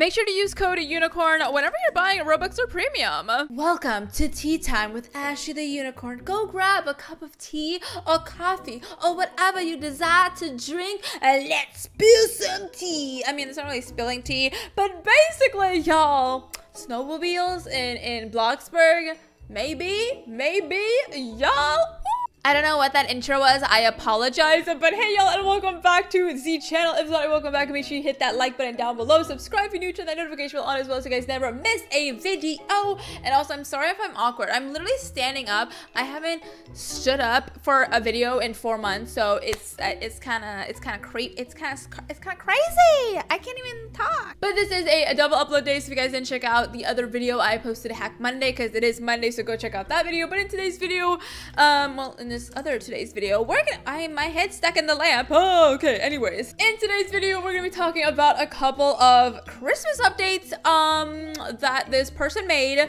Make sure to use code UNICORN whenever you're buying Robux or Premium. Welcome to Tea Time with Ashley the Unicorn. Go grab a cup of tea or coffee or whatever you desire to drink and let's spill some tea. I mean, it's not really spilling tea, but basically, y'all, snowmobiles in Bloxburg, maybe, y'all. I don't know what that intro was, I apologize, but hey y'all, and welcome back to the channel. If not, welcome back. Make sure you hit that like button down below, subscribe if you're new, turn that notification bell on as well so you guys never miss a video. And also, I'm sorry if I'm awkward, I'm literally standing up. I haven't stood up for a video in 4 months, so it's kind of crazy. I can't even talk. But this is a double upload day, so if you guys didn't check out the other video I posted, Hack Monday, because it is Monday, so go check out that video. But in today's video, in today's video we're gonna— my head's stuck in the lamp. Oh, okay. Anyways, in today's video we're gonna be talking about a couple of Christmas updates that this person made.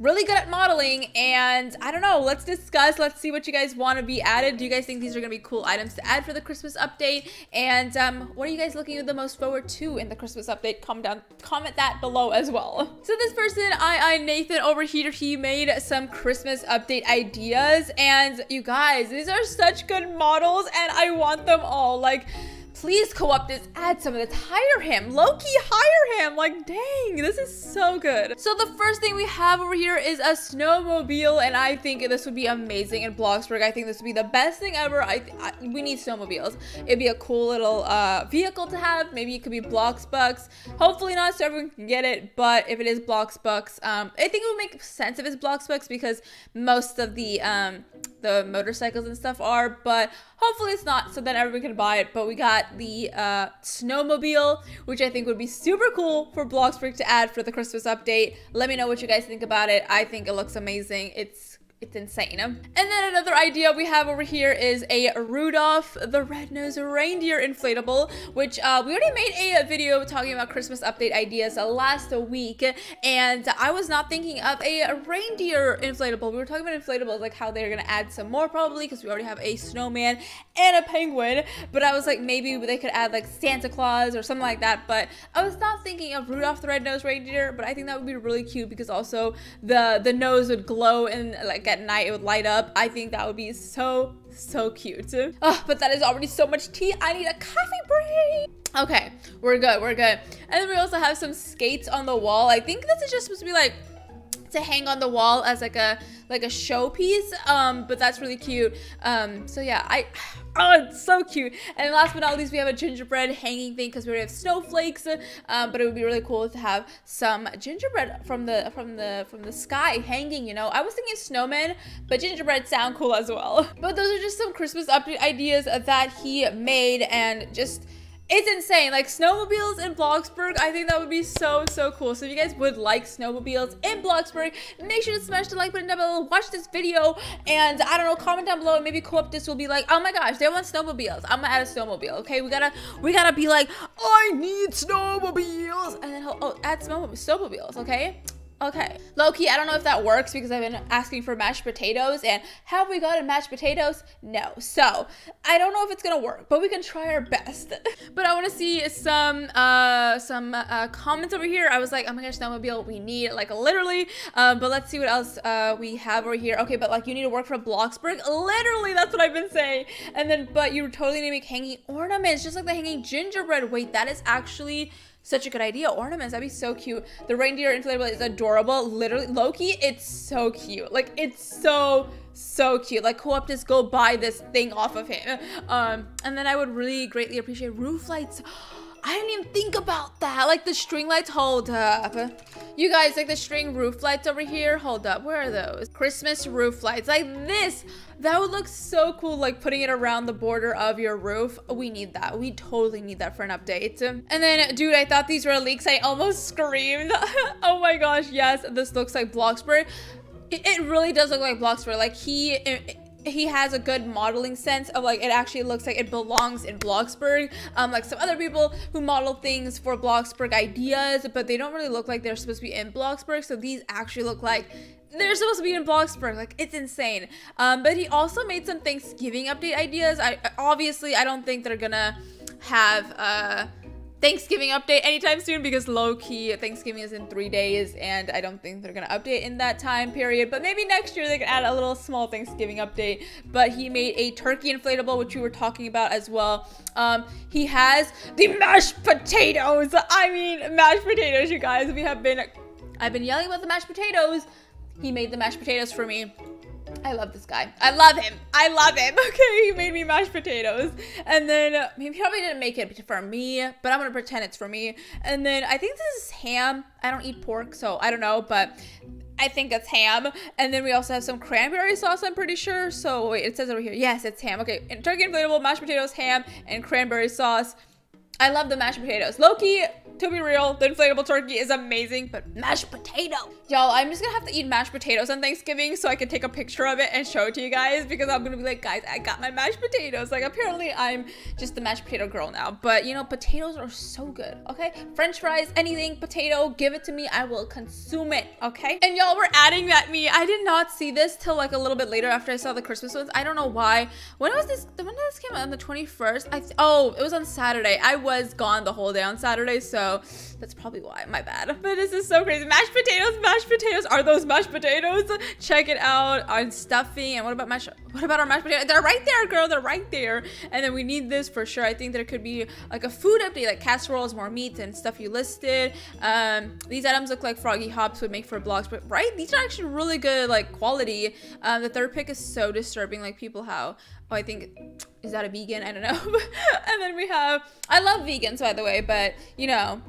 Really good at modeling, and I don't know, let's discuss, let's see what you guys want to be added. Do you guys think these are gonna be cool items to add for the Christmas update? And what are you guys looking the most forward to in the Christmas update? Comment that below as well. So this person, I Nathan over here, he made some Christmas update ideas, and you guys, these are such good models and I want them all. Like, please co-op this, add some of this, hire him, low-key hire him. Like, dang, this is so good. So the first thing we have over here is a snowmobile, and I think this would be amazing in Bloxburg. I think this would be the best thing ever. We need snowmobiles. It'd be a cool little vehicle to have. Maybe it could be Bloxbucks. Hopefully not so everyone can get it, but if it is Bloxbucks, I think it would make sense if it's Bloxbucks because most of the motorcycles and stuff are, but hopefully it's not, so then everyone can buy it. But we got the snowmobile, which I think would be super cool for Bloxburg to add for the Christmas update. Let me know what you guys think about it. I think it looks amazing. It's insane. And then another idea we have over here is a Rudolph the Red-Nosed Reindeer inflatable, which we already made a video talking about Christmas update ideas last week, and I was not thinking of a reindeer inflatable. We were talking about inflatables, like how they're gonna add some more probably because we already have a snowman and a penguin, but I was like, maybe they could add like Santa Claus or something like that, but I was not thinking of Rudolph the Red-Nosed Reindeer. But I think that would be really cute because also the nose would glow and like at night it would light up. I think that would be so cute. Oh, but that is already so much tea. I need a coffee break. Okay, we're good. And then we also have some skates on the wall. I think this is just supposed to be like to hang on the wall as like a showpiece, but that's really cute. So yeah, oh, it's so cute. And last but not least, we have a gingerbread hanging thing because we already have snowflakes, but it would be really cool to have some gingerbread from the sky hanging, you know. I was thinking snowmen, but gingerbread sound cool as well. But those are just some Christmas update ideas that he made, and just, it's insane. Like, snowmobiles in Bloxburg, I think that would be so cool. So if you guys would like snowmobiles in Bloxburg, make sure to smash the like button down below, watch this video, and I don't know, comment down below and maybe co-op this will be like, oh my gosh, they want snowmobiles, I'm gonna add a snowmobile. Okay, we gotta be like, I need snowmobiles, and then add snowmobiles. Okay, low-key, I don't know if that works because I've been asking for mashed potatoes, and have we gotten mashed potatoes? No, so I don't know if it's gonna work, but we can try our best. But I want to see some comments over here. I was like, oh my gosh, snowmobile, we need, like, literally, but let's see what else we have over here. Okay, but like, you need to work for Bloxburg, literally, that's what I've been saying. And then, but you totally need to make hanging ornaments, just like the hanging gingerbread. Wait, that is actually such a good idea. Ornaments, that'd be so cute. The reindeer inflatable is adorable. Literally, low-key, it's so cute. Like, it's so cute. Like, co-op this, go buy this thing off of him. And then I would really greatly appreciate roof lights. I didn't even think about that. Like, the string lights, hold up. You guys, like, the string roof lights over here. Hold up, where are those? Christmas roof lights, like this. That would look so cool, like, putting it around the border of your roof. We need that. We totally need that for an update. And then, dude, I thought these were leaks. I almost screamed. Oh my gosh, yes, this looks like Bloxburg. It really does look like Bloxburg. Like, he has a good modeling sense of, like, it actually looks like it belongs in Bloxburg. Like some other people who model things for Bloxburg ideas, but they don't really look like they're supposed to be in Bloxburg, so these actually look like they're supposed to be in Bloxburg. Like, it's insane. But he also made some Thanksgiving update ideas. I don't think they're gonna have Thanksgiving update anytime soon, because low-key Thanksgiving is in 3 days and I don't think they're gonna update in that time period, but maybe next year they can add a little small Thanksgiving update. But he made a turkey inflatable, which we were talking about as well. He has the mashed potatoes. I mean, mashed potatoes, you guys. I've been yelling about the mashed potatoes. He made the mashed potatoes for me. I love this guy. I love him. I love him. Okay, he made me mashed potatoes. And then he probably didn't make it for me, but I'm gonna pretend it's for me. And then I think this is ham. I don't eat pork, so I don't know, but I think it's ham. And then we also have some cranberry sauce, I'm pretty sure. So wait, it says over here. Yes, it's ham. Okay, turkey inflatable, mashed potatoes, ham, and cranberry sauce. I love the mashed potatoes. Low-key, to be real, the inflatable turkey is amazing, but mashed potato. Y'all, I'm just gonna have to eat mashed potatoes on Thanksgiving so I can take a picture of it and show it to you guys, because I'm gonna be like, guys, I got my mashed potatoes. Like, apparently I'm just the mashed potato girl now, but you know, potatoes are so good, okay? French fries, anything, potato, give it to me. I will consume it, okay? And y'all were adding at me. I did not see this till like a little bit later after I saw the Christmas ones. I don't know why. When did this came out? On the 21st? Oh, it was on Saturday. I was gone the whole day on Saturday, so that's probably why. My bad. But this is so crazy. Mashed potatoes, mashed potatoes. Are those mashed potatoes? Check it out. On stuffing. And what about our mashed potatoes? They're right there, girl. They're right there. And then we need this for sure. I think there could be like a food update, like casseroles, more meats, and stuff you listed. These items look like Froggy Hops would make for blogs, but right? These are actually really good, like quality. The third pick is so disturbing. Like people, how? Oh, I think, is that a vegan? I don't know. And then we have, I love vegans, by the way, but you know,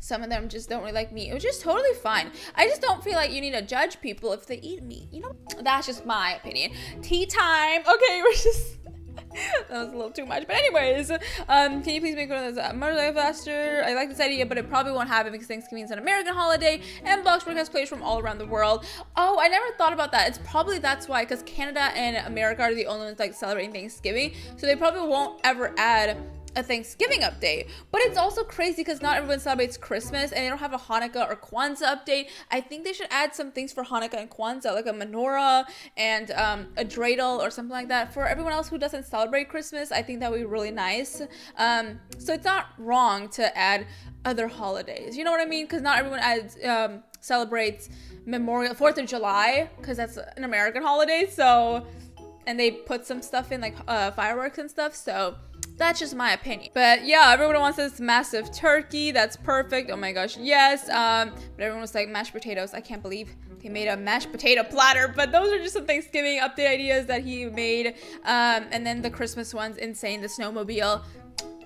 some of them just don't really like meat. It was just totally fine. I just don't feel like you need to judge people if they eat meat, you know? That's just my opinion. Tea time. Okay, we're just, that was a little too much. But anyways, can you please make one of those motorcycle faster? I like this idea, but it probably won't happen because Thanksgiving is an American holiday and Bloxburg has players from all around the world. Oh, I never thought about that. It's probably that's why, because Canada and America are the only ones like celebrating Thanksgiving. So they probably won't ever add a Thanksgiving update. But it's also crazy because not everyone celebrates Christmas and they don't have a Hanukkah or Kwanzaa update. I think they should add some things for Hanukkah and Kwanzaa, like a menorah and a dreidel or something like that. For everyone else who doesn't celebrate Christmas, I think that would be really nice. So it's not wrong to add other holidays, you know what I mean? Because not everyone celebrates Memorial 4th of July because that's an American holiday. So, and they put some stuff in like fireworks and stuff. So that's just my opinion. But yeah, everyone wants this massive turkey. That's perfect. Oh my gosh, yes. But everyone was like, mashed potatoes. I can't believe they made a mashed potato platter. But those are just some Thanksgiving update ideas that he made. And then the Christmas one's insane. The snowmobile,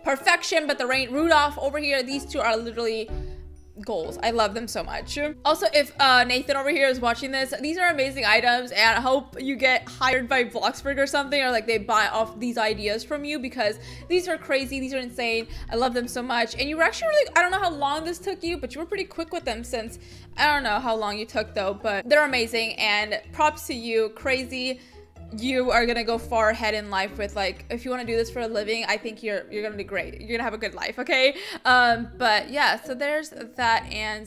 perfection. But the rain, Rudolph over here, these two are literally goals. I love them so much. Also, if Nathan over here is watching this, these are amazing items and I hope you get hired by Bloxburg or something, or like they buy off these ideas from you, because these are crazy, these are insane. I love them so much. And you were actually really, I don't know how long this took you, but you were pretty quick with them, since I don't know how long you took though, but they're amazing and props to you. Crazy. You are gonna go far ahead in life with, like, if you want to do this for a living, I think you're gonna do great. You're gonna have a good life, okay? But yeah, so there's that. And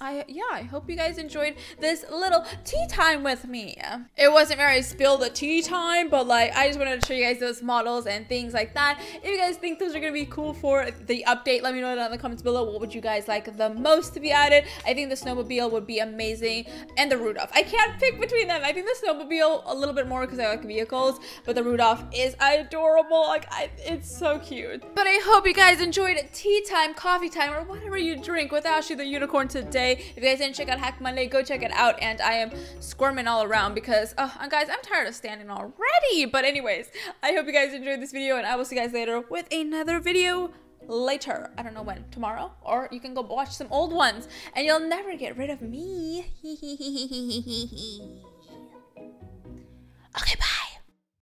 I hope you guys enjoyed this little tea time with me. It wasn't very spill the tea time, but like I just wanted to show you guys those models and things like that. If you guys think those are gonna be cool for the update, let me know down in the comments below. What would you guys like the most to be added? I think the snowmobile would be amazing, and the Rudolph. I can't pick between them. I think the snowmobile a little bit more, because I like vehicles, but the Rudolph is adorable. Like, it's so cute. But I hope you guys enjoyed tea time, coffee time, or whatever you drink with Ashley the Unicorn today. If you guys didn't check out Hack Monday, go check it out. And I am squirming all around because, oh, guys, I'm tired of standing already. But anyways, I hope you guys enjoyed this video, and I will see you guys later with another video. Later, I don't know when, tomorrow, or you can go watch some old ones, and you'll never get rid of me. Okay, bye.